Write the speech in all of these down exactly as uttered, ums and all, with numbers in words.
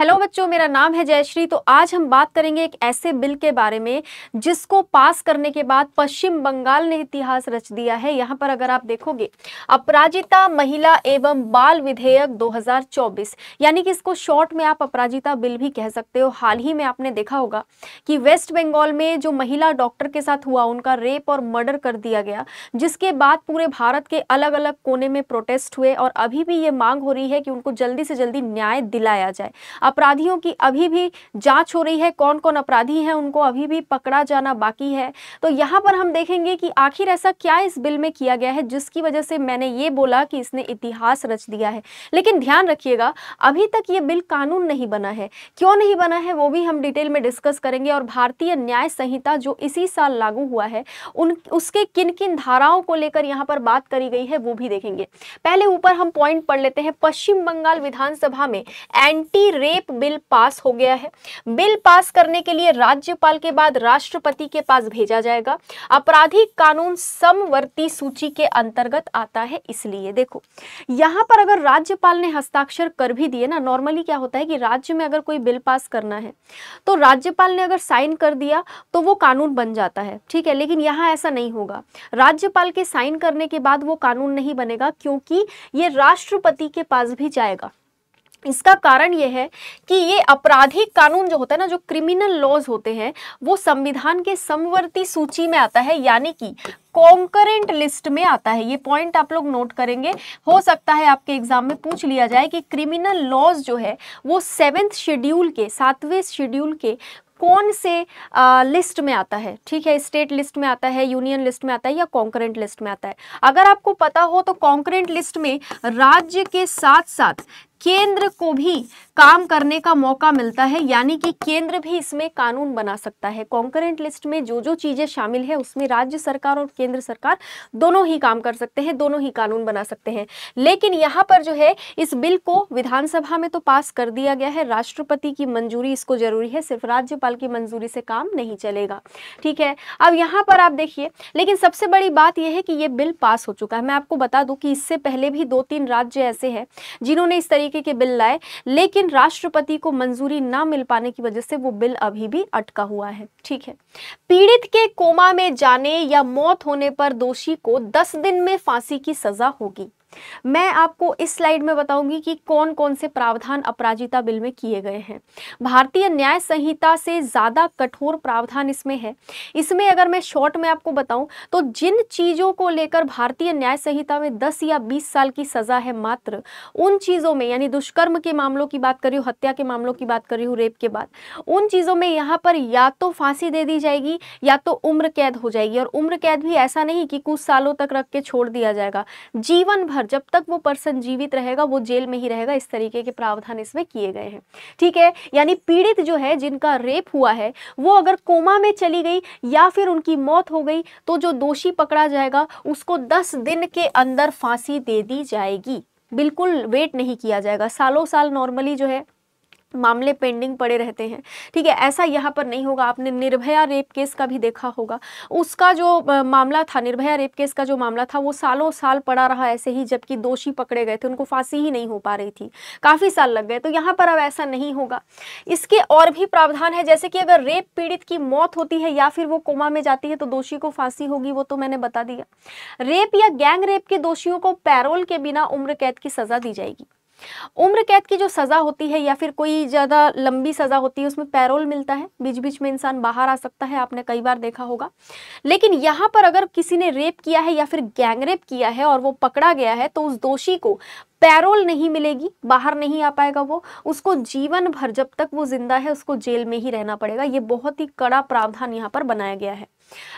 Hello बच्चों, मेरा नाम है जयश्री। तो आज हम बात करेंगे एक ऐसे बिल के बारे में जिसको पास करने के बाद पश्चिम बंगाल ने इतिहास रच दिया है। यहाँ पर अगर आप देखोगे, अपराजिता महिला एवं बाल विधेयक दो हज़ार चौबीस, यानी कि इसको शॉर्ट में आप अपराजिता बिल भी कह सकते हो। हाल ही में आपने देखा होगा कि वेस्ट बंगाल में जो महिला डॉक्टर के साथ हुआ, उनका रेप और मर्डर कर दिया गया, जिसके बाद पूरे भारत के अलग अलग कोने में प्रोटेस्ट हुए और अभी भी ये मांग हो रही है कि उनको जल्दी से जल्दी न्याय दिलाया जाए। अपराधियों की अभी भी जांच हो रही है, कौन कौन अपराधी हैं उनको अभी भी पकड़ा जाना बाकी है। तो यहाँ पर हम देखेंगे कि आखिर ऐसा क्या इस बिल में किया गया है जिसकी वजह से मैंने ये बोला कि इसने इतिहास रच दिया है। लेकिन ध्यान रखिएगा, अभी तक ये बिल कानून नहीं बना है। क्यों नहीं बना है वो भी हम डिटेल में डिस्कस करेंगे और भारतीय न्याय संहिता जो इसी साल लागू हुआ है उन उसके किन किन धाराओं को लेकर यहाँ पर बात करी गई है वो भी देखेंगे। पहले ऊपर हम पॉइंट पढ़ लेते हैं। पश्चिम बंगाल विधानसभा में एंटी रेप बिल पास हो गया है। बिल पास करने के लिए राज्यपाल के बाद राष्ट्रपति के पास भेजा जाएगा। आपराधिक कानून समवर्ती सूची के अंतर्गत आता है, इसलिए देखो यहां पर अगर राज्यपाल ने हस्ताक्षर कर भी दिए ना, नॉर्मली क्या होता है कि राज्य में अगर कोई बिल पास करना है तो राज्यपाल ने अगर साइन कर दिया तो वो कानून बन जाता है, ठीक है। लेकिन यहां ऐसा नहीं होगा, राज्यपाल के साइन करने के बाद वो कानून नहीं बनेगा, क्योंकि ये राष्ट्रपति के पास भी जाएगा। इसका कारण यह है कि ये आपराधिक कानून जो होता है ना, जो क्रिमिनल लॉज होते हैं, वो संविधान के समवर्ती सूची में आता है, यानी कि कॉन्करेंट लिस्ट में आता है। ये पॉइंट आप लोग नोट करेंगे, हो सकता है आपके एग्जाम में पूछ लिया जाए कि क्रिमिनल लॉज जो है वो सेवेंथ शेड्यूल के सातवें शेड्यूल के कौन से आ, लिस्ट में आता है, ठीक है। स्टेट लिस्ट में आता है, यूनियन लिस्ट में आता है या कॉन्करेंट लिस्ट में आता है। अगर आपको पता हो तो कॉन्करेंट लिस्ट में राज्य के साथ साथ केंद्र को भी काम करने का मौका मिलता है, यानी कि केंद्र भी इसमें कानून बना सकता है। कॉन्करेंट लिस्ट में जो जो चीज़ें शामिल है उसमें राज्य सरकार और केंद्र सरकार दोनों ही काम कर सकते हैं, दोनों ही कानून बना सकते हैं। लेकिन यहाँ पर जो है इस बिल को विधानसभा में तो पास कर दिया गया है, राष्ट्रपति की मंजूरी इसको जरूरी है, सिर्फ राज्यपाल की मंजूरी से काम नहीं चलेगा, ठीक है। अब यहाँ पर आप देखिए, लेकिन सबसे बड़ी बात यह है कि ये बिल पास हो चुका है। मैं आपको बता दूँ कि इससे पहले भी दो तीन राज्य ऐसे हैं जिन्होंने इस तरीके के बिल लाए, लेकिन राष्ट्रपति को मंजूरी ना मिल पाने की वजह से वो बिल अभी भी अटका हुआ है, ठीक है। पीड़ित के कोमा में जाने या मौत होने पर दोषी को दस दिन में फांसी की सजा होगी। मैं आपको इस स्लाइड में बताऊंगी कि कौन कौन से प्रावधान अपराजिता बिल में किए गए हैं। भारतीय न्याय संहिता से ज़्यादा कठोर प्रावधान इसमें है। इसमें अगर मैं शॉर्ट में आपको बताऊं तो जिन चीज़ों को लेकर भारतीय न्याय संहिता में दस या बीस साल की सज़ा है मात्र, उन चीज़ों में, यानी दुष्कर्म के मामलों की बात कर रही हूँ, हत्या के मामलों की बात कर रही हूँ, रेप के बाद, उन चीज़ों में यहाँ पर या तो फांसी दे दी जाएगी या तो उम्र कैद हो जाएगी। और उम्र कैद भी ऐसा नहीं कि कुछ सालों तक रख के छोड़ दिया जाएगा, जीवन भर जब तक वो पर्सन जीवित रहेगा वो जेल में ही रहेगा। इस तरीके के प्रावधान इसमें किए गए हैं, ठीक है। यानी पीड़ित जो है जिनका रेप हुआ है वो अगर कोमा में चली गई या फिर उनकी मौत हो गई तो जो दोषी पकड़ा जाएगा उसको दस दिन के अंदर फांसी दे दी जाएगी। बिल्कुल वेट नहीं किया जाएगा, सालों साल नॉर्मली जो है मामले पेंडिंग पड़े रहते हैं, ठीक है। ऐसा यहाँ पर नहीं होगा। आपने निर्भया रेप केस का भी देखा होगा, उसका जो मामला था, निर्भया रेप केस का जो मामला था वो सालों साल पड़ा रहा ऐसे ही, जबकि दोषी पकड़े गए थे, उनको फांसी ही नहीं हो पा रही थी, काफ़ी साल लग गए। तो यहाँ पर अब ऐसा नहीं होगा। इसके और भी प्रावधान है, जैसे कि अगर रेप पीड़ित की मौत होती है या फिर वो कोमा में जाती है तो दोषी को फांसी होगी, वो तो मैंने बता दिया। रेप या गैंग रेप के दोषियों को पैरोल के बिना उम्र कैद की सज़ा दी जाएगी। उम्र कैद की जो सज़ा होती है या फिर कोई ज़्यादा लंबी सज़ा होती है उसमें पैरोल मिलता है, बीच बीच में इंसान बाहर आ सकता है, आपने कई बार देखा होगा। लेकिन यहाँ पर अगर किसी ने रेप किया है या फिर गैंग रेप किया है और वो पकड़ा गया है तो उस दोषी को पैरोल नहीं मिलेगी, बाहर नहीं आ पाएगा वो, उसको जीवन भर जब तक वो जिंदा है उसको जेल में ही रहना पड़ेगा। ये बहुत ही कड़ा प्रावधान यहाँ पर बनाया गया है।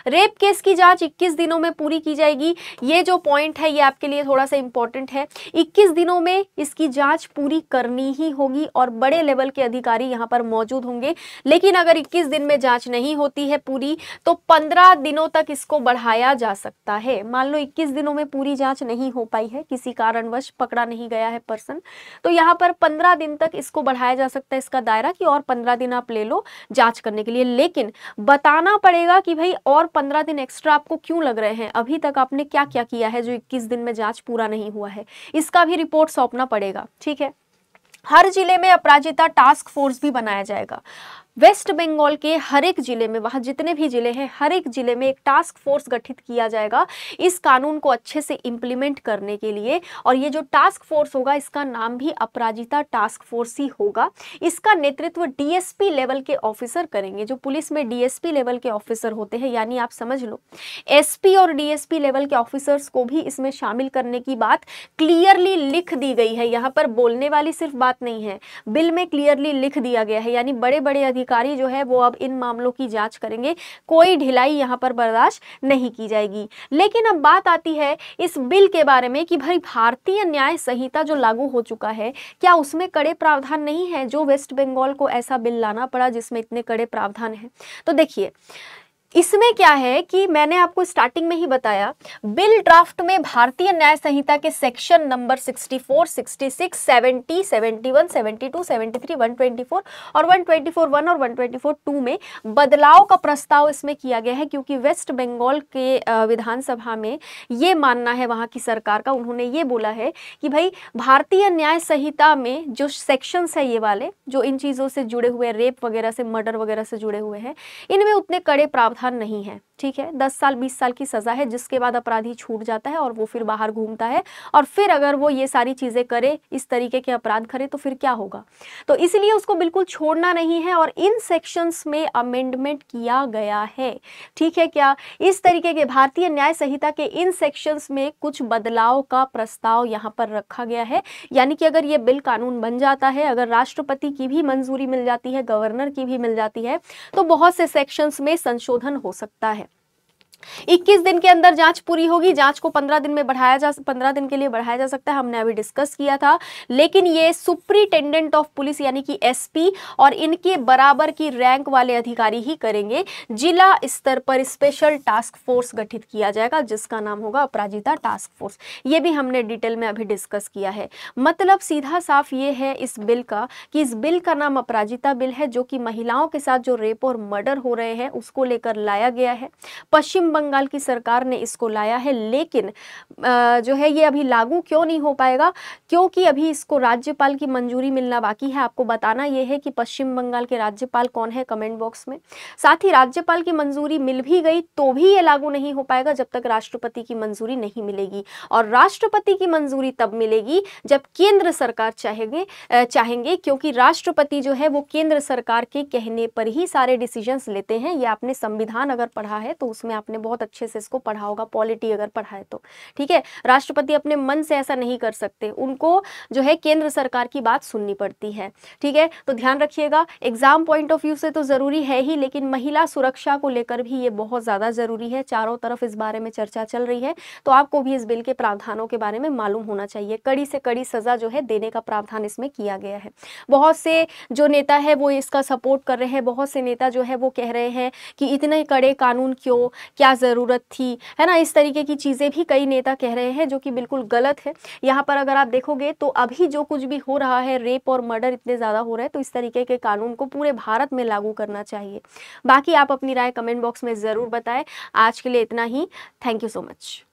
रेप केस की जांच इक्कीस दिनों में पूरी की जाएगी। ये जो पॉइंट है ये आपके लिए थोड़ा सा इम्पोर्टेंट है। इक्कीस दिनों में इसकी जांच पूरी करनी ही होगी और बड़े लेवल के अधिकारी यहाँ पर मौजूद होंगे। लेकिन अगर इक्कीस दिन में जाँच नहीं होती है पूरी तो पंद्रह दिनों तक इसको बढ़ाया जा सकता है। मान लो इक्कीस दिनों में पूरी जाँच नहीं हो पाई है, किसी कारणवश पकड़ा नहीं गया है पर्सन, तो यहाँ पर पंद्रह दिन तक इसको बढ़ाया जा सकता है, इसका दायरा, कि और पंद्रह दिन आप ले लो जांच करने के लिए। लेकिन बताना पड़ेगा कि भाई और पंद्रह दिन एक्स्ट्रा आपको क्यों लग रहे हैं, अभी तक आपने क्या क्या किया है जो इक्कीस दिन में जांच पूरा नहीं हुआ है, इसका भी रिपोर्ट सौंपना पड़ेगा, ठीक है। हर जिले में अपराजिता टास्क फोर्स भी बनाया जाएगा। वेस्ट बंगाल के हर एक जिले में, वहाँ जितने भी जिले हैं, हर एक जिले में एक टास्क फोर्स गठित किया जाएगा इस कानून को अच्छे से इम्प्लीमेंट करने के लिए। और ये जो टास्क फोर्स होगा इसका नाम भी अपराजिता टास्क फोर्स ही होगा। इसका नेतृत्व डीएसपी लेवल के ऑफिसर करेंगे। जो पुलिस में डीएसपी लेवल के ऑफिसर होते हैं, यानी आप समझ लो एसपी और डीएसपी लेवल के ऑफिसर्स को भी इसमें शामिल करने की बात क्लियरली लिख दी गई है। यहाँ पर बोलने वाली सिर्फ बात नहीं है, बिल में क्लियरली लिख दिया गया है। यानी बड़े बड़े अधिकारी जो है वो अब इन मामलों की जांच करेंगे, कोई ढिलाई यहाँ पर बर्दाश्त नहीं की जाएगी। लेकिन अब बात आती है इस बिल के बारे में कि भाई भारतीय न्याय संहिता जो लागू हो चुका है, क्या उसमें कड़े प्रावधान नहीं है? जो वेस्ट बंगाल को ऐसा बिल लाना पड़ा जिसमें इतने कड़े प्रावधान हैं। तो देखिए इसमें क्या है कि मैंने आपको स्टार्टिंग में ही बताया, बिल ड्राफ्ट में भारतीय न्याय संहिता के सेक्शन नंबर चौंसठ, सरसठ, इकहत्तर, बहत्तर, तिहत्तर, चौहत्तर, एक सौ चौबीस, एक सौ चौबीस, एक और एक सौ चौबीस, एक और एक सौ चौबीस, दो में बदलाव का प्रस्ताव इसमें किया गया है। क्योंकि वेस्ट बंगाल के विधानसभा में ये मानना है वहाँ की सरकार का, उन्होंने ये बोला है कि भाई भारतीय न्याय संहिता में जो सेक्शंस है ये वाले, जो इन चीज़ों से जुड़े हुए, रेप वगैरह से, मर्डर वगैरह से जुड़े हुए हैं, इनमें उतने कड़े प्रावधान नहीं है। ठीक है, दस साल बीस साल की सजा है जिसके बाद अपराधी छूट जाता है और वो फिर बाहर घूमता है, और फिर अगर वो ये सारी चीजें करे, इस तरीके के अपराध करे तो फिर क्या होगा। तो इसलिए उसको बिल्कुल छोड़ना नहीं है और इन सेक्शंस में अमेंडमेंट किया गया है। ठीक है, क्या इस तरीके के भारतीय न्याय संहिता के इन सेक्शंस में कुछ बदलाव का प्रस्ताव यहाँ पर रखा गया है। यानी कि अगर ये बिल कानून बन जाता है, अगर राष्ट्रपति की भी मंजूरी मिल जाती है, गवर्नर की भी मिल जाती है, तो बहुत से सेक्शंस में संशोधन हो सकता है। इक्कीस दिन के अंदर जांच पूरी होगी। जांच को पंद्रह दिन में बढ़ाया जा पंद्रह दिन के लिए बढ़ाया जा सकता है, हमने अभी डिस्कस किया था। लेकिन ये सुपरिटेंडेंट ऑफ पुलिस यानी कि एसपी और इनके बराबर की रैंक वाले अधिकारी ही करेंगे। जिला स्तर पर स्पेशल टास्क फोर्स गठित किया जाएगा जिसका नाम होगा अपराजिता टास्क फोर्स। ये भी हमने डिटेल में अभी डिस्कस किया है। मतलब सीधा साफ ये है इस बिल का कि इस बिल का नाम अपराजिता बिल है, जो कि महिलाओं के साथ जो रेप और मर्डर हो रहे हैं उसको लेकर लाया गया है। पश्चिम बंगाल की सरकार ने इसको लाया है, लेकिन जो है ये अभी लागू क्यों नहीं हो पाएगा, क्योंकि अभी इसको राज्यपाल की मंजूरी मिलना बाकी है। आपको बताना ये है कि पश्चिम बंगाल के राज्यपाल कौन है कमेंट बॉक्स में। साथ ही राज्यपाल की मंजूरी मिल भी गई तो भी ये लागू नहीं हो पाएगा जब तक राष्ट्रपति की मंजूरी नहीं मिलेगी। और राष्ट्रपति की मंजूरी तब मिलेगी जब केंद्र सरकार चाहेंगे चाहेंगे क्योंकि राष्ट्रपति जो है वो केंद्र सरकार के कहने पर ही सारे डिसीजंस लेते हैं। ये आपने संविधान अगर पढ़ा है तो उसमें आपने बहुत अच्छे से इसको पढ़ा होगा, पॉलिटी अगर पढ़ा है तो। ठीक है, राष्ट्रपति अपने मन से ऐसा नहीं कर सकते, उनको जो है केंद्र सरकार की बात सुननी पड़ती है। ठीक है, तो ध्यान रखिएगा, एग्जाम पॉइंट ऑफ व्यू से तो जरूरी है ही, लेकिन महिला सुरक्षा को लेकर भी ये बहुत ज्यादा जरूरी है। चारों तरफ इस बारे में चर्चा चल रही है, तो आपको भी इस बिल के प्रावधानों के बारे में मालूम होना चाहिए। कड़ी से कड़ी सजा जो है देने का प्रावधान इसमें किया गया है। बहुत से जो नेता है वो इसका सपोर्ट कर रहे हैं, बहुत से नेता जो है वो कह रहे हैं कि इतने कड़े कानून क्यों, क्या जरूरत थी, है ना। इस तरीके की चीजें भी कई नेता कह रहे हैं, जो कि बिल्कुल गलत है। यहाँ पर अगर आप देखोगे तो अभी जो कुछ भी हो रहा है, रेप और मर्डर इतने ज्यादा हो रहे हैं, तो इस तरीके के कानून को पूरे भारत में लागू करना चाहिए। बाकी आप अपनी राय कमेंट बॉक्स में जरूर बताएं। आज के लिए इतना ही, थैंक यू सो मच।